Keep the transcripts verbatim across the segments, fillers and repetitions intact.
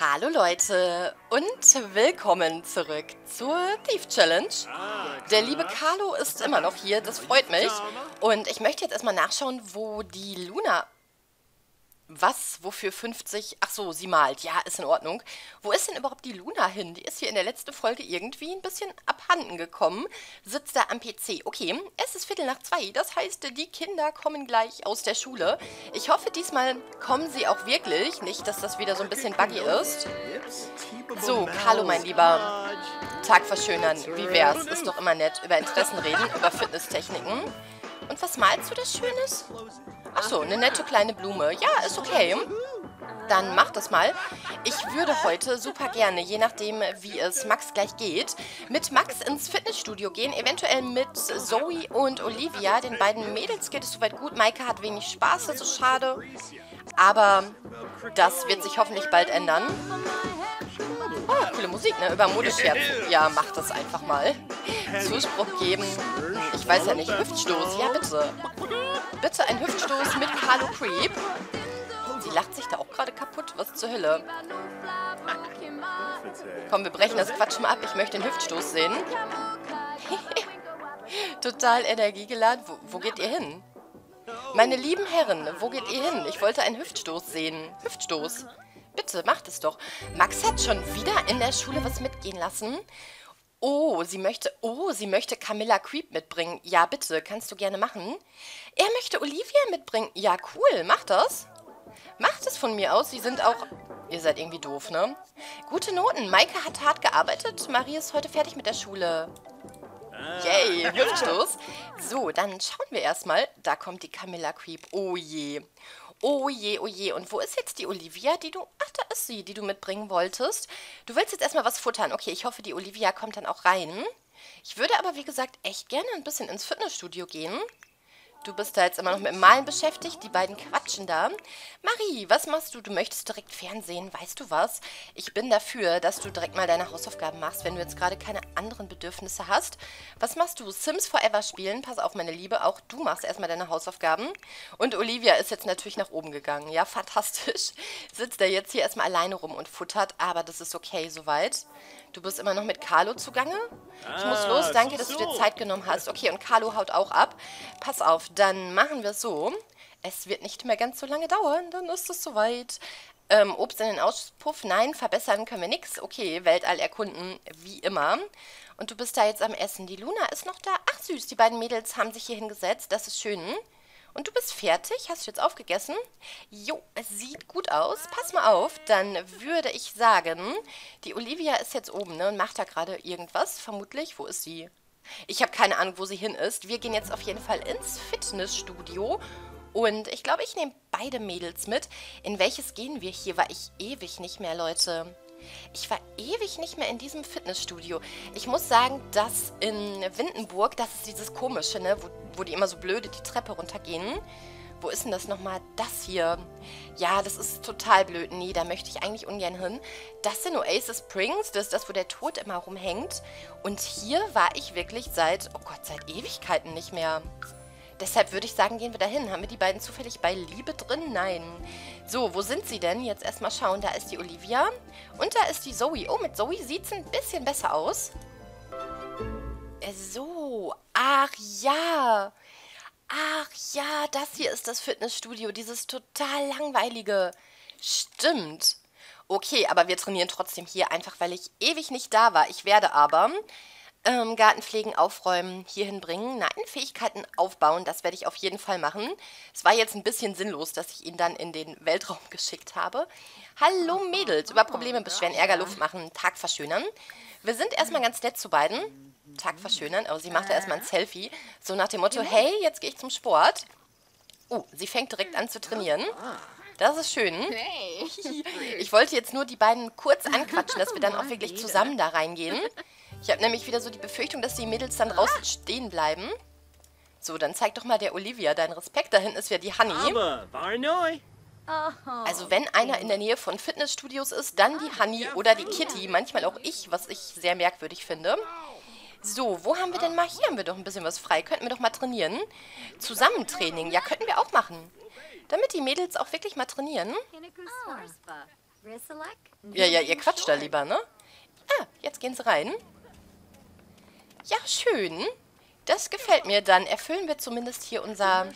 Hallo Leute und willkommen zurück zur Thief Challenge. Der liebe Carlo ist immer noch hier, das freut mich. Und ich möchte jetzt erstmal nachschauen, wo die Luna... Was? Wofür fünfzig? Ach so, sie malt. Ja, ist in Ordnung. Wo ist denn überhaupt die Luna hin? Die ist hier in der letzten Folge irgendwie ein bisschen abhanden gekommen. Sitzt da am P C. Okay, es ist Viertel nach zwei. Das heißt, die Kinder kommen gleich aus der Schule. Ich hoffe, diesmal kommen sie auch wirklich. Nicht, dass das wieder so ein bisschen buggy ist. So, Carlo, mein Lieber. Tag verschönern. Wie wär's? Ist doch immer nett. Über Interessen reden, über Fitnesstechniken. Und was malst du das Schönes? Ach so, eine nette kleine Blume. Ja, ist okay. Dann mach das mal. Ich würde heute super gerne, je nachdem, wie es Max gleich geht, mit Max ins Fitnessstudio gehen. Eventuell mit Zoe und Olivia. Den beiden Mädels geht es soweit gut. Maike hat wenig Spaß, das ist schade. Aber das wird sich hoffentlich bald ändern. Oh, coole Musik, ne? Über Modescherz. Ja, mach das einfach mal. Zuspruch geben. Ich weiß ja nicht. Hüftstoß. Ja, bitte. Bitte ein Hüftstoß mit Carlo Creep. Sie lacht sich da auch gerade kaputt. Was zur Hölle? Komm, wir brechen das Quatsch mal ab. Ich möchte den Hüftstoß sehen. Total energiegeladen. Wo, wo geht ihr hin? Meine lieben Herren, wo geht ihr hin? Ich wollte einen Hüftstoß sehen. Hüftstoß. Bitte, macht es doch. Max hat schon wieder in der Schule was mitgehen lassen. Oh, sie möchte, oh, sie möchte Camilla Creep mitbringen. Ja, bitte, kannst du gerne machen. Er möchte Olivia mitbringen. Ja, cool, mach das. Macht es von mir aus. Sie sind auch... Ihr seid irgendwie doof, ne? Gute Noten. Maike hat hart gearbeitet. Marie ist heute fertig mit der Schule. Yay, Hüftstoß. So, dann schauen wir erstmal. Da kommt die Camilla Creep. Oh je. Oh je, oh je. Und wo ist jetzt die Olivia, die du... Ach, da ist sie, die du mitbringen wolltest. Du willst jetzt erstmal was futtern. Okay, ich hoffe, die Olivia kommt dann auch rein. Ich würde aber, wie gesagt, echt gerne ein bisschen ins Fitnessstudio gehen. Du bist da jetzt immer noch mit dem Malen beschäftigt. Die beiden quatschen da. Marie, was machst du? Du möchtest direkt Fernsehen. Weißt du was? Ich bin dafür, dass du direkt mal deine Hausaufgaben machst, wenn du jetzt gerade keine anderen Bedürfnisse hast. Was machst du? Sims Forever spielen. Pass auf, meine Liebe. Auch du machst erstmal deine Hausaufgaben. Und Olivia ist jetzt natürlich nach oben gegangen. Ja, fantastisch. Sitzt da jetzt hier erstmal alleine rum und futtert. Aber das ist okay soweit. Du bist immer noch mit Carlo zugange. Ich muss los. Danke, dass du dir Zeit genommen hast. Okay, und Carlo haut auch ab. Pass auf. Dann machen wir es so. Es wird nicht mehr ganz so lange dauern. Dann ist es soweit. Ähm, Obst in den Auspuff. Nein, verbessern können wir nichts. Okay, Weltall erkunden, wie immer. Und du bist da jetzt am Essen. Die Luna ist noch da. Ach süß, die beiden Mädels haben sich hier hingesetzt. Das ist schön. Und du bist fertig? Hast du jetzt aufgegessen? Jo, es sieht gut aus. Pass mal auf, dann würde ich sagen, die Olivia ist jetzt oben, ne, und macht da gerade irgendwas, vermutlich. Wo ist sie? Ich habe keine Ahnung, wo sie hin ist. Wir gehen jetzt auf jeden Fall ins Fitnessstudio. Und ich glaube, ich nehme beide Mädels mit. In welches gehen wir? Hier war ich ewig nicht mehr, Leute. Ich war ewig nicht mehr in diesem Fitnessstudio. Ich muss sagen, dass in Windenburg, das ist dieses komische, ne, wo, wo die immer so blöde die Treppe runtergehen. Wo ist denn das nochmal? Das hier. Ja, das ist total blöd. Nee, da möchte ich eigentlich ungern hin. Das sind Oasis Springs. Das ist das, wo der Tod immer rumhängt. Und hier war ich wirklich seit, oh Gott, seit Ewigkeiten nicht mehr. Deshalb würde ich sagen, gehen wir dahin. Haben wir die beiden zufällig bei Liebe drin? Nein. So, wo sind sie denn? Jetzt erstmal schauen. Da ist die Olivia. Und da ist die Zoe. Oh, mit Zoe sieht es ein bisschen besser aus. So. Ach ja. Ach ja, das hier ist das Fitnessstudio, dieses total langweilige. Stimmt. Okay, aber wir trainieren trotzdem hier, einfach weil ich ewig nicht da war. Ich werde aber ähm, Garten pflegen, aufräumen, hierhin bringen, nein, Fähigkeiten aufbauen, das werde ich auf jeden Fall machen. Es war jetzt ein bisschen sinnlos, dass ich ihn dann in den Weltraum geschickt habe. Hallo Mädels, über Probleme beschweren, Ärger, Luft machen, Tag verschönern. Wir sind erstmal ganz nett zu beiden. Tag verschönern. Aber sie macht da erstmal ein Selfie. So nach dem Motto, hey, jetzt gehe ich zum Sport. Oh, sie fängt direkt an zu trainieren. Das ist schön. Ich wollte jetzt nur die beiden kurz anquatschen, dass wir dann auch wirklich zusammen da reingehen. Ich habe nämlich wieder so die Befürchtung, dass die Mädels dann draußen stehen bleiben. So, dann zeig doch mal der Olivia deinen Respekt. Da hinten ist ja die Honey. Also wenn einer in der Nähe von Fitnessstudios ist, dann die Honey oder die Kitty. Manchmal auch ich, was ich sehr merkwürdig finde. So, wo haben wir denn mal? Hier haben wir doch ein bisschen was frei. Könnten wir doch mal trainieren. Zusammentraining. Ja, könnten wir auch machen. Damit die Mädels auch wirklich mal trainieren. Ja, ja, ihr quatscht da lieber, ne? Ah, jetzt gehen sie rein. Ja, schön. Das gefällt mir. Dann erfüllen wir zumindest hier unser,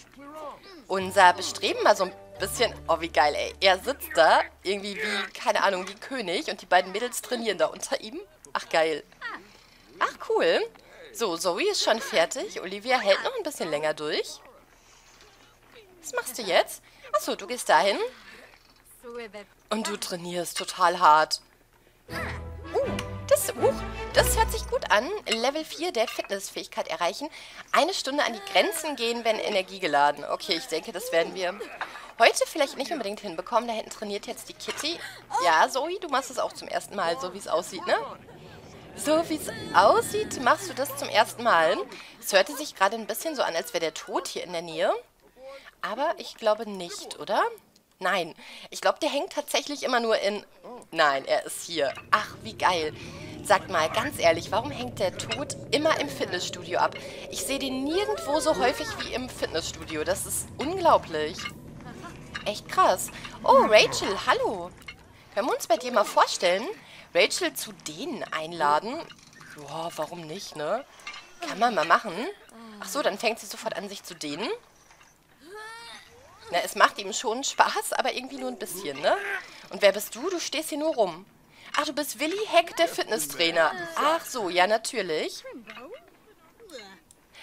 unser Bestreben mal so ein bisschen. Oh, wie geil, ey. Er sitzt da irgendwie wie, keine Ahnung, wie König. Und die beiden Mädels trainieren da unter ihm. Ach, geil. Ach, cool. So, Zoe ist schon fertig. Olivia hält noch ein bisschen länger durch. Was machst du jetzt? Achso, du gehst dahin. Und du trainierst total hart. Uh, das, uh, das hört sich gut an. Level vier der Fitnessfähigkeit erreichen. Eine Stunde an die Grenzen gehen, wenn Energie geladen. Okay, ich denke, das werden wir heute vielleicht nicht unbedingt hinbekommen. Da hinten trainiert jetzt die Kitty. Ja, Zoe, du machst es auch zum ersten Mal, so wie es aussieht, ne? So wie es aussieht, machst du das zum ersten Mal. Es hörte sich gerade ein bisschen so an, als wäre der Tod hier in der Nähe. Aber ich glaube nicht, oder? Nein, ich glaube, der hängt tatsächlich immer nur in... Nein, er ist hier. Ach, wie geil. Sagt mal, ganz ehrlich, warum hängt der Tod immer im Fitnessstudio ab? Ich sehe den nirgendwo so häufig wie im Fitnessstudio. Das ist unglaublich. Echt krass. Oh, Rachel, hallo. Können wir uns bei dir mal vorstellen? Rachel zu denen einladen? Boah, warum nicht, ne? Kann man mal machen. Ach so, dann fängt sie sofort an, sich zu dehnen. Na, es macht ihm schon Spaß, aber irgendwie nur ein bisschen, ne? Und wer bist du? Du stehst hier nur rum. Ach, du bist Willy Heck, der Fitnesstrainer. Ach so, ja, natürlich.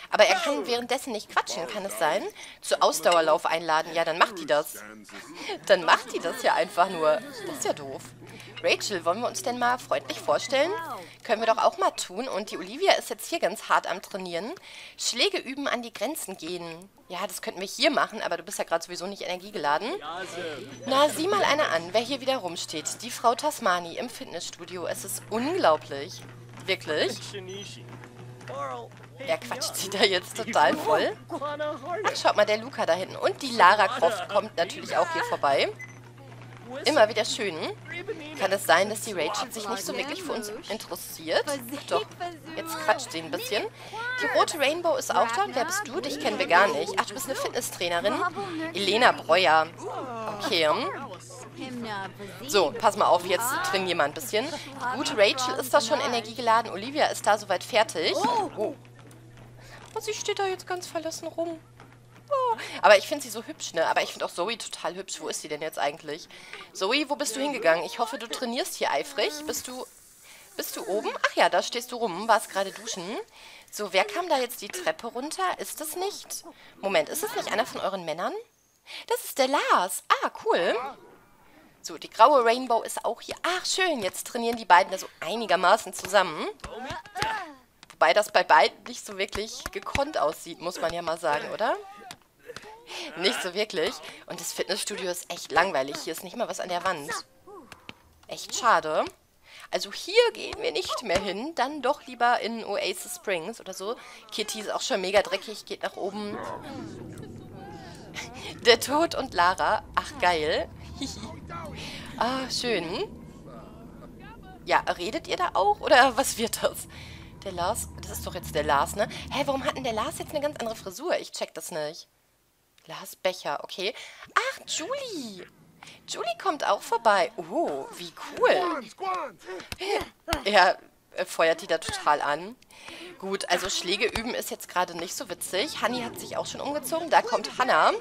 Aber er kann währenddessen nicht quatschen, kann es sein? Zu Ausdauerlauf einladen, ja, dann macht die das. Dann macht die das ja einfach nur. Das ist ja doof. Rachel, wollen wir uns denn mal freundlich vorstellen? Können wir doch auch mal tun. Und die Olivia ist jetzt hier ganz hart am Trainieren. Schläge üben, an die Grenzen gehen. Ja, das könnten wir hier machen, aber du bist ja gerade sowieso nicht energiegeladen. Na, sieh mal einer an, wer hier wieder rumsteht. Die Frau Tasmani im Fitnessstudio. Es ist unglaublich. Wirklich. Er quatscht sie da jetzt total voll. Ach, schaut mal, der Luca da hinten. Und die Lara Croft kommt natürlich auch hier vorbei. Immer wieder schön. Kann es sein, dass die Rachel sich nicht so wirklich für uns interessiert? Doch, jetzt quatscht sie ein bisschen. Die rote Rainbow ist auch da. Und wer bist du? Dich kennen wir gar nicht. Ach, du bist eine Fitnesstrainerin. Elena Breuer. Okay. So, pass mal auf, jetzt trainieren wir ein bisschen. Die gute Rachel ist da schon energiegeladen. Olivia ist da soweit fertig. Oh. Und sie steht da jetzt ganz verlassen rum. Oh. Aber ich finde sie so hübsch, ne? Aber ich finde auch Zoe total hübsch. Wo ist sie denn jetzt eigentlich? Zoe, wo bist du hingegangen? Ich hoffe, du trainierst hier eifrig. Bist du, bist du oben? Ach ja, da stehst du rum. Warst gerade duschen. So, wer kam da jetzt die Treppe runter? Ist das nicht... Moment, ist das nicht einer von euren Männern? Das ist der Lars. Ah, cool. So, die graue Rainbow ist auch hier. Ach, schön. Jetzt trainieren die beiden da so einigermaßen zusammen. Wobei das bei beiden nicht so wirklich gekonnt aussieht, muss man ja mal sagen, oder? Nicht so wirklich. Und das Fitnessstudio ist echt langweilig. Hier ist nicht mal was an der Wand. Echt schade. Also hier gehen wir nicht mehr hin. Dann doch lieber in Oasis Springs oder so. Kitty ist auch schon mega dreckig, geht nach oben. Der Tod und Lara. Ach, geil. Ah, schön. Ja, redet ihr da auch? Oder was wird das? Der Lars, das ist doch jetzt der Lars, ne? Hä, warum hat denn der Lars jetzt eine ganz andere Frisur? Ich check das nicht. Lars Becher, okay. Ach, Julie. Julie kommt auch vorbei. Oh, wie cool. Er feuert die da total an. Gut, also Schläge üben ist jetzt gerade nicht so witzig. Honey hat sich auch schon umgezogen. Da kommt Hannah.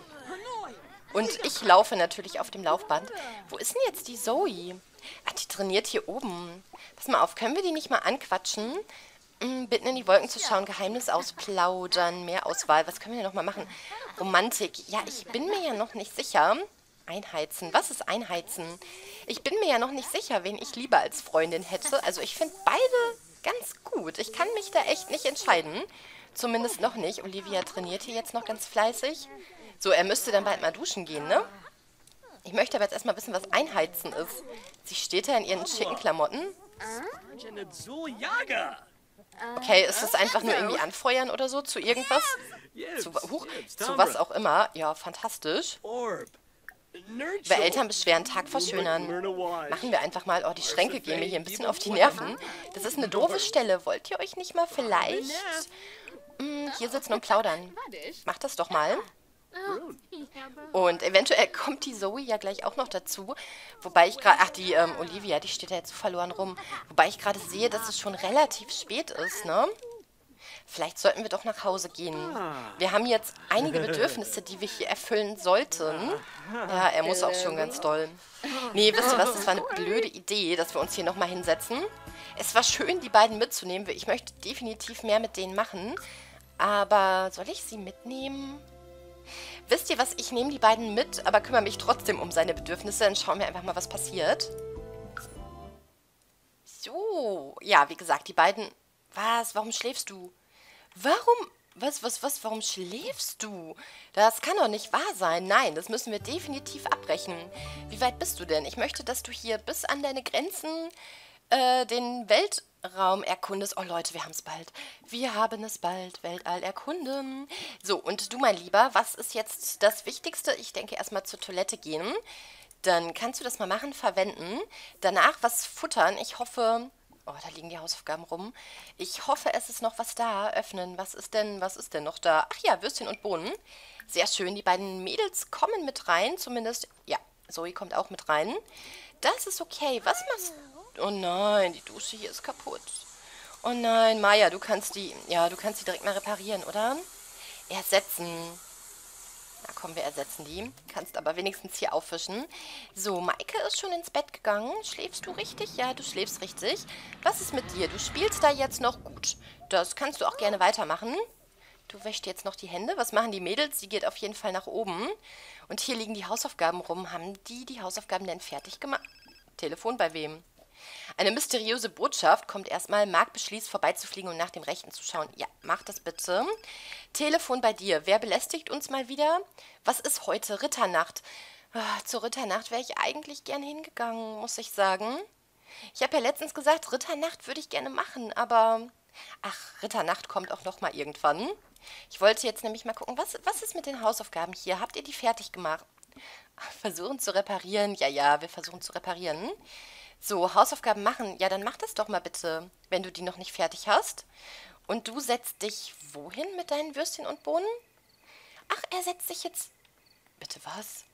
Und ich laufe natürlich auf dem Laufband. Wo ist denn jetzt die Zoe? Ach, die trainiert hier oben. Pass mal auf, können wir die nicht mal anquatschen? Bitten in die Wolken zu schauen, Geheimnis ausplaudern, mehr Auswahl. Was können wir denn nochmal machen? Romantik. Ja, ich bin mir ja noch nicht sicher. Einheizen. Was ist Einheizen? Ich bin mir ja noch nicht sicher, wen ich lieber als Freundin hätte. Also ich finde beide ganz gut. Ich kann mich da echt nicht entscheiden. Zumindest noch nicht. Olivia trainiert hier jetzt noch ganz fleißig. So, er müsste dann bald mal duschen gehen, ne? Ich möchte aber jetzt erstmal wissen, was Einheizen ist. Sie steht da in ihren schicken Klamotten. Okay, ist das einfach nur irgendwie anfeuern oder so? Zu irgendwas? Zu, huch, zu was auch immer. Ja, fantastisch. Über Eltern beschweren, Tag verschönern. Machen wir einfach mal. Oh, die Schränke gehen mir hier ein bisschen auf die Nerven. Das ist eine doofe Stelle. Wollt ihr euch nicht mal vielleicht... Hm, hier sitzen und plaudern. Macht das doch mal. Und eventuell kommt die Zoe ja gleich auch noch dazu. Wobei ich gerade... Ach, die ähm, Olivia, die steht ja jetzt so verloren rum. Wobei ich gerade sehe, dass es schon relativ spät ist, ne? Vielleicht sollten wir doch nach Hause gehen. Wir haben jetzt einige Bedürfnisse, die wir hier erfüllen sollten. Ja, er muss auch schon ganz doll. Nee, wisst ihr was? Das war eine blöde Idee, dass wir uns hier nochmal hinsetzen. Es war schön, die beiden mitzunehmen. Ich möchte definitiv mehr mit denen machen. Aber soll ich sie mitnehmen? Wisst ihr was? Ich nehme die beiden mit, aber kümmere mich trotzdem um seine Bedürfnisse. Dann schauen wir einfach mal, was passiert. So, ja, wie gesagt, die beiden... Was? Warum schläfst du? Warum? Was, was, was? Warum schläfst du? Das kann doch nicht wahr sein. Nein, das müssen wir definitiv abbrechen. Wie weit bist du denn? Ich möchte, dass du hier bis an deine Grenzen äh, den Weltraum erkundest. Oh Leute, wir haben es bald. Wir haben es bald. Weltall erkunden. So, und du, mein Lieber, was ist jetzt das Wichtigste? Ich denke, erstmal zur Toilette gehen. Dann kannst du das mal machen, verwenden. Danach was futtern. Ich hoffe... Oh, da liegen die Hausaufgaben rum. Ich hoffe, es ist noch was da. Öffnen. Was ist denn, was ist denn noch da? Ach ja, Würstchen und Bohnen. Sehr schön. Die beiden Mädels kommen mit rein. Zumindest, ja, Zoe kommt auch mit rein. Das ist okay. Was machst du? Oh nein, die Dusche hier ist kaputt. Oh nein, Maya, du kannst die, ja, du kannst die direkt mal reparieren, oder? Ersetzen. Na komm, wir ersetzen die. Kannst aber wenigstens hier aufwischen. So, Maike ist schon ins Bett gegangen. Schläfst du richtig? Ja, du schläfst richtig. Was ist mit dir? Du spielst da jetzt noch gut. Das kannst du auch gerne weitermachen. Du wäschst jetzt noch die Hände. Was machen die Mädels? Die geht auf jeden Fall nach oben. Und hier liegen die Hausaufgaben rum. Haben die die Hausaufgaben denn fertig gemacht? Telefon bei wem? Eine mysteriöse Botschaft kommt erstmal. Marc beschließt, vorbeizufliegen und nach dem Rechten zu schauen. Ja, mach das bitte. Telefon bei dir. Wer belästigt uns mal wieder? Was ist heute? Ritternacht. Ach, zur Ritternacht wäre ich eigentlich gern hingegangen, muss ich sagen. Ich habe ja letztens gesagt, Ritternacht würde ich gerne machen, aber... Ach, Ritternacht kommt auch noch mal irgendwann. Ich wollte jetzt nämlich mal gucken, was, was ist mit den Hausaufgaben hier? Habt ihr die fertig gemacht? Versuchen zu reparieren. Ja, ja, wir versuchen zu reparieren. So, Hausaufgaben machen. Ja, dann mach das doch mal bitte, wenn du die noch nicht fertig hast. Und du setzt dich wohin mit deinen Würstchen und Bohnen? Ach, er setzt sich jetzt... Bitte was?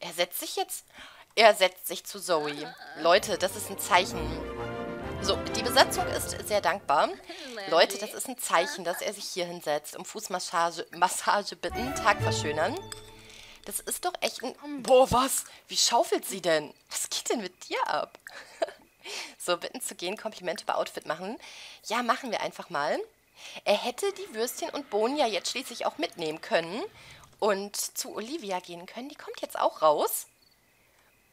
Er setzt sich jetzt... Er setzt sich zu Zoe. Leute, das ist ein Zeichen. So, die Besatzung ist sehr dankbar. Leute, das ist ein Zeichen, dass er sich hier hinsetzt. Um Fußmassage Massage bitten, Tag verschönern. Das ist doch echt ein... Boah, was? Wie schaufelt sie denn? Was geht denn mit dir ab? So, bitten zu gehen, Komplimente über Outfit machen. Ja, machen wir einfach mal. Er hätte die Würstchen und Bohnen ja jetzt schließlich auch mitnehmen können und zu Olivia gehen können. Die kommt jetzt auch raus.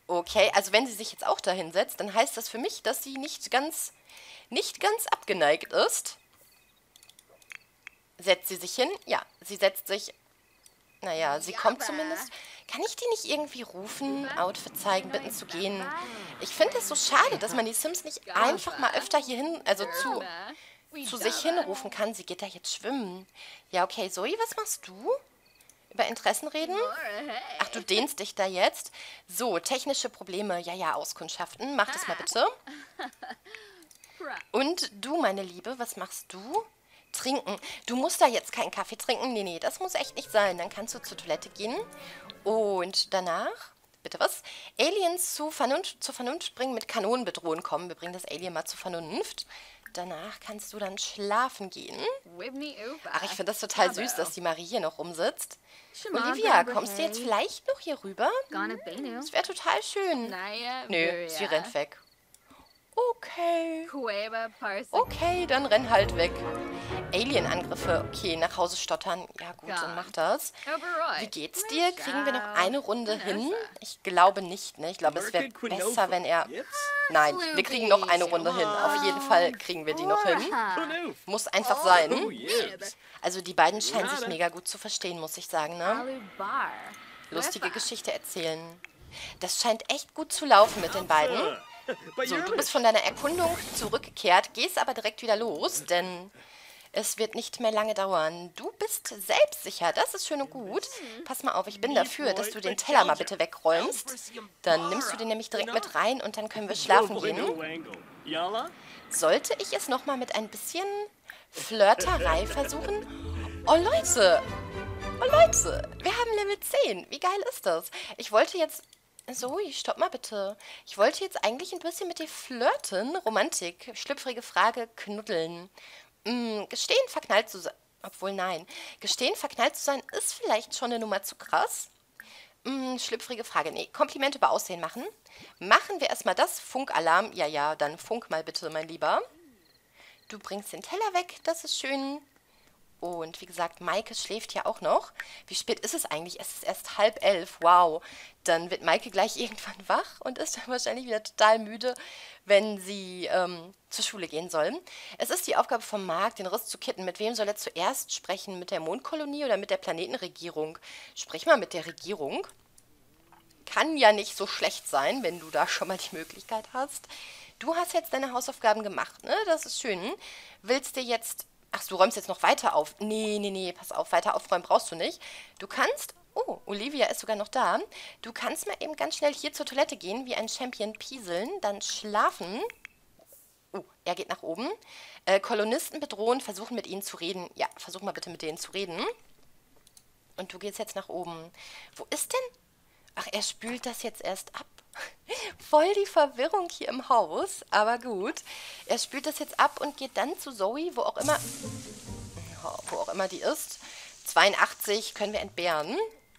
Okay, also wenn sie sich jetzt auch dahin setzt, dann heißt das für mich, dass sie nicht ganz, nicht ganz abgeneigt ist. Setzt sie sich hin? Ja, sie setzt sich... Naja, sie kommt zumindest. Kann ich die nicht irgendwie rufen, Outfit zeigen, bitten zu gehen? Ich finde es so schade, dass man die Sims nicht einfach mal öfter hier hin, also zu, zu sich hinrufen kann. Sie geht da jetzt schwimmen. Ja, okay, Zoe, was machst du? Über Interessen reden? Ach, du dehnst dich da jetzt. So, technische Probleme, ja, ja, Auskundschaften. Mach das mal bitte. Und du, meine Liebe, was machst du? Trinken. Du musst da jetzt keinen Kaffee trinken. Nee, nee, das muss echt nicht sein. Dann kannst du zur Toilette gehen. Und danach, bitte was? Aliens zu Vernunft, zur Vernunft bringen, mit Kanonen bedrohen kommen. Wir bringen das Alien mal zur Vernunft. Danach kannst du dann schlafen gehen. Ach, ich finde das total süß, dass die Marie hier noch rumsitzt. Olivia, kommst du jetzt vielleicht noch hier rüber? Das wäre total schön. Nö, sie rennt weg. Okay. Okay, dann renn halt weg. Alien-Angriffe. Okay, nach Hause stottern. Ja gut, dann mach das. Wie geht's dir? Kriegen wir noch eine Runde hin? Ich glaube nicht, ne? Ich glaube, es wäre besser, wenn er... Nein, wir kriegen noch eine Runde hin. Auf jeden Fall kriegen wir die noch hin. Muss einfach sein. Also die beiden scheinen sich mega gut zu verstehen, muss ich sagen, ne? Lustige Geschichte erzählen. Das scheint echt gut zu laufen mit den beiden. So, du bist von deiner Erkundung zurückgekehrt, gehst aber direkt wieder los, denn es wird nicht mehr lange dauern. Du bist selbstsicher, das ist schön und gut. Pass mal auf, ich bin dafür, dass du den Teller mal bitte wegräumst. Dann nimmst du den nämlich direkt mit rein und dann können wir schlafen gehen. Sollte ich es nochmal mit ein bisschen Flirterei versuchen? Oh Leute, Oh Leute, wir haben Level zehn. Wie geil ist das? Ich wollte jetzt... Zoe, stopp mal bitte. Ich wollte jetzt eigentlich ein bisschen mit dir flirten. Romantik, schlüpfrige Frage, knuddeln. Hm, gestehen, verknallt zu sein... Obwohl, nein. Gestehen, verknallt zu sein, ist vielleicht schon eine Nummer zu krass. Hm, schlüpfrige Frage. Nee, Komplimente über Aussehen machen. Machen wir erstmal das. Funkalarm. Ja, ja, dann funk mal bitte, mein Lieber. Du bringst den Teller weg. Das ist schön. Und wie gesagt, Maike schläft ja auch noch. Wie spät ist es eigentlich? Es ist erst halb elf. Wow. Dann wird Maike gleich irgendwann wach und ist dann wahrscheinlich wieder total müde, wenn sie ähm, zur Schule gehen soll. Es ist die Aufgabe von Marc, den Riss zu kitten. Mit wem soll er zuerst sprechen? Mit der Mondkolonie oder mit der Planetenregierung? Sprich mal mit der Regierung. Kann ja nicht so schlecht sein, wenn du da schon mal die Möglichkeit hast. Du hast jetzt deine Hausaufgaben gemacht, ne? Das ist schön. Willst dir jetzt... Ach, du räumst jetzt noch weiter auf. Nee, nee, nee, pass auf, weiter aufräumen brauchst du nicht. Du kannst, oh, Olivia ist sogar noch da. Du kannst mal eben ganz schnell hier zur Toilette gehen, wie ein Champion pieseln, dann schlafen. Oh, er geht nach oben. Äh, Kolonisten bedrohen, versuchen mit ihnen zu reden. Ja, versuch mal bitte mit denen zu reden. Und du gehst jetzt nach oben. Wo ist denn? Ach, er spült das jetzt erst ab. Voll die Verwirrung hier im Haus, aber gut. Er spült das jetzt ab und geht dann zu Zoe, wo auch immer, wo auch immer die ist. zweiundachtzig können wir entbehren.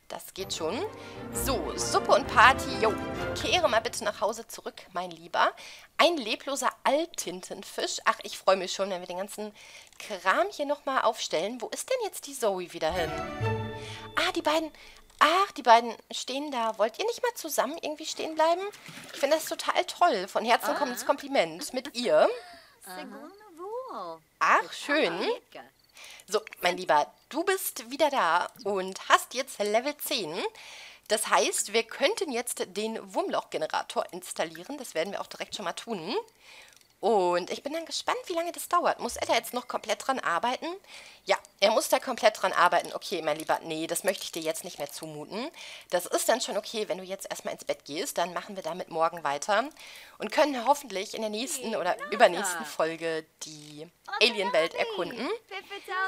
Das geht schon. So, Suppe und Party. Jo, kehre mal bitte nach Hause zurück, mein Lieber. Ein lebloser Alttintenfisch. Ach, ich freue mich schon, wenn wir den ganzen Kram hier nochmal aufstellen. Wo ist denn jetzt die Zoe wieder hin? Ah, die beiden... Ach, die beiden stehen da. Wollt ihr nicht mal zusammen irgendwie stehen bleiben? Ich finde das total toll. Von Herzen kommt das Kompliment mit ihr. Ach, schön. So, mein Lieber, du bist wieder da und hast jetzt Level zehn. Das heißt, wir könnten jetzt den Wurmlochgenerator installieren. Das werden wir auch direkt schon mal tun. Und ich bin dann gespannt, wie lange das dauert. Muss er da jetzt noch komplett dran arbeiten? Ja, er muss da komplett dran arbeiten. Okay, mein Lieber, nee, das möchte ich dir jetzt nicht mehr zumuten. Das ist dann schon okay, wenn du jetzt erstmal ins Bett gehst. Dann machen wir damit morgen weiter. Und können hoffentlich in der nächsten oder übernächsten Folge die Alienwelt erkunden.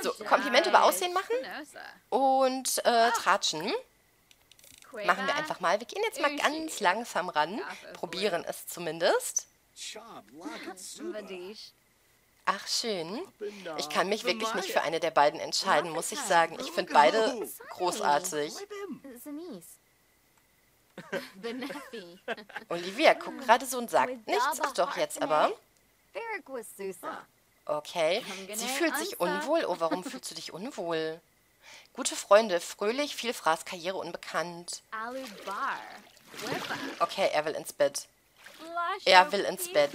So, Komplimente über Aussehen machen und äh, tratschen. Machen wir einfach mal. Wir gehen jetzt mal ganz langsam ran. Probieren es zumindest. Ach, schön. Ich kann mich wirklich nicht für eine der beiden entscheiden, muss ich sagen. Ich finde beide großartig. Olivia guckt gerade so und sagt nichts. Ach doch, jetzt aber. Okay. Sie fühlt sich unwohl. Oh, warum fühlst du dich unwohl? Gute Freunde, fröhlich, viel Fraß, Karriere unbekannt. Okay, er will ins Bett. Er will ins Bett.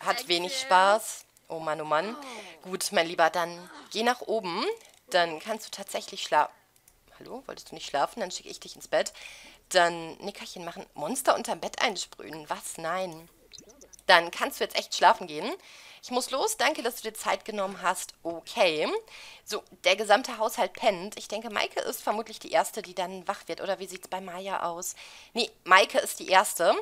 Hat wenig Spaß. Oh Mann, oh Mann. Gut, mein Lieber, dann geh nach oben. Dann kannst du tatsächlich schlafen. Hallo, wolltest du nicht schlafen? Dann schicke ich dich ins Bett. Dann Nickerchen machen. Monster unterm Bett einsprühen. Was? Nein. Dann kannst du jetzt echt schlafen gehen. Ich muss los. Danke, dass du dir Zeit genommen hast. Okay. So, der gesamte Haushalt pennt. Ich denke, Maike ist vermutlich die Erste, die dann wach wird. Oder wie sieht es bei Maya aus? Nee, Maike ist die Erste.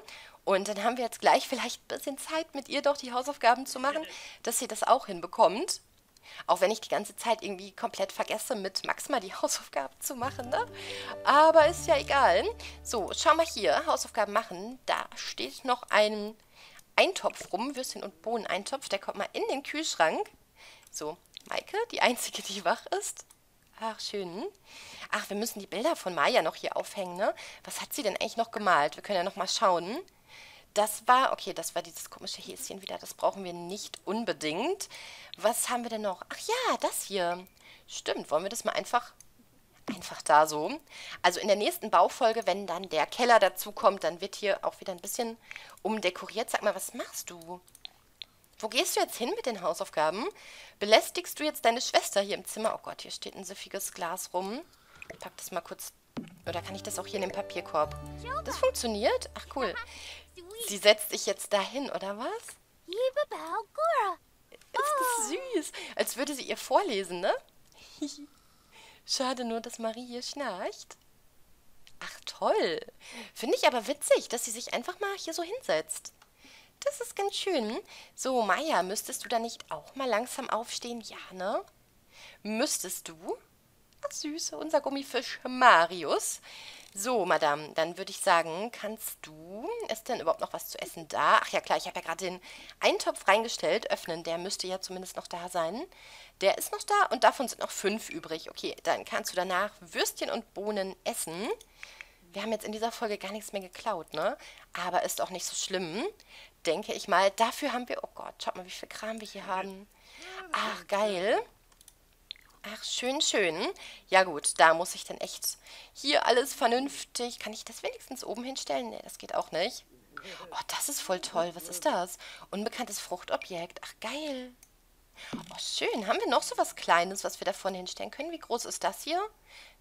Und dann haben wir jetzt gleich vielleicht ein bisschen Zeit, mit ihr doch die Hausaufgaben zu machen, dass sie das auch hinbekommt. Auch wenn ich die ganze Zeit irgendwie komplett vergesse, mit Max mal die Hausaufgaben zu machen, ne? Aber ist ja egal. So, schau mal hier, Hausaufgaben machen. Da steht noch ein Eintopf rum, Würstchen und Bohnen-Eintopf. Der kommt mal in den Kühlschrank. So, Maike, die Einzige, die wach ist. Ach, schön. Ach, wir müssen die Bilder von Maya noch hier aufhängen, ne? Was hat sie denn eigentlich noch gemalt? Wir können ja noch mal schauen. Das war, okay, das war dieses komische Häschen wieder. Das brauchen wir nicht unbedingt. Was haben wir denn noch? Ach ja, das hier. Stimmt, wollen wir das mal einfach, einfach da so. Also in der nächsten Baufolge, wenn dann der Keller dazu kommt, dann wird hier auch wieder ein bisschen umdekoriert. Sag mal, was machst du? Wo gehst du jetzt hin mit den Hausaufgaben? Belästigst du jetzt deine Schwester hier im Zimmer? Oh Gott, hier steht ein süffiges Glas rum. Ich pack das mal kurz. Oder kann ich das auch hier in den Papierkorb? Das funktioniert? Ach, cool. Sie setzt dich jetzt dahin, oder was? Ist das süß. Als würde sie ihr vorlesen, ne? Schade nur, dass Marie hier schnarcht. Ach, toll. Finde ich aber witzig, dass sie sich einfach mal hier so hinsetzt. Das ist ganz schön. So, Maya, müsstest du da nicht auch mal langsam aufstehen? Ja, ne? Müsstest du? Süße, unser Gummifisch Marius. So, Madame, dann würde ich sagen, kannst du, ist denn überhaupt noch was zu essen da? Ach ja, klar, ich habe ja gerade den Eintopf reingestellt, öffnen, der müsste ja zumindest noch da sein. Der ist noch da und davon sind noch fünf übrig. Okay, dann kannst du danach Würstchen und Bohnen essen. Wir haben jetzt in dieser Folge gar nichts mehr geklaut, ne? Aber ist auch nicht so schlimm, denke ich mal. Dafür haben wir, oh Gott, schaut mal, wie viel Kram wir hier haben. Ach, geil. Ach, schön, schön. Ja gut, da muss ich dann echt hier alles vernünftig... Kann ich das wenigstens oben hinstellen? Nee, das geht auch nicht. Oh, das ist voll toll. Was ist das? Unbekanntes Fruchtobjekt. Ach, geil. Oh, schön. Haben wir noch so was Kleines, was wir da vorne hinstellen können? Wie groß ist das hier?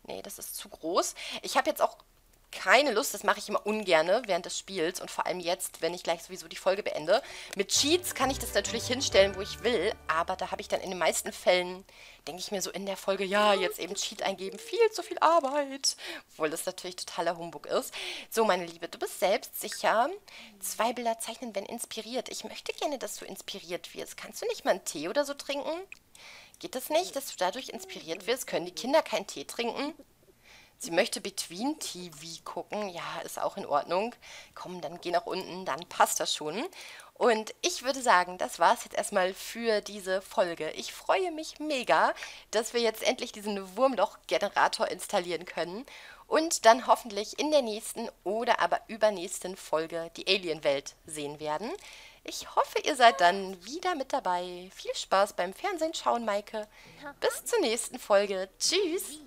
Nee, das ist zu groß. Ich habe jetzt auch keine Lust, das mache ich immer ungerne während des Spiels und vor allem jetzt, wenn ich gleich sowieso die Folge beende. Mit Cheats kann ich das natürlich hinstellen, wo ich will, aber da habe ich dann in den meisten Fällen, denke ich mir so in der Folge, ja, jetzt eben Cheat eingeben, viel zu viel Arbeit, obwohl das natürlich totaler Humbug ist. So, meine Liebe, du bist selbstsicher. Zwei Bilder zeichnen, wenn inspiriert. Ich möchte gerne, dass du inspiriert wirst. Kannst du nicht mal einen Tee oder so trinken? Geht das nicht, dass du dadurch inspiriert wirst? Können die Kinder keinen Tee trinken? Sie möchte Between T V gucken. Ja, ist auch in Ordnung. Komm, dann geh nach unten, dann passt das schon. Und ich würde sagen, das war es jetzt erstmal für diese Folge. Ich freue mich mega, dass wir jetzt endlich diesen Wurmloch-Generator installieren können und dann hoffentlich in der nächsten oder aber übernächsten Folge die Alien-Welt sehen werden. Ich hoffe, ihr seid dann wieder mit dabei. Viel Spaß beim Fernsehen schauen, Maike. Bis zur nächsten Folge. Tschüss!